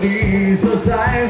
你所在。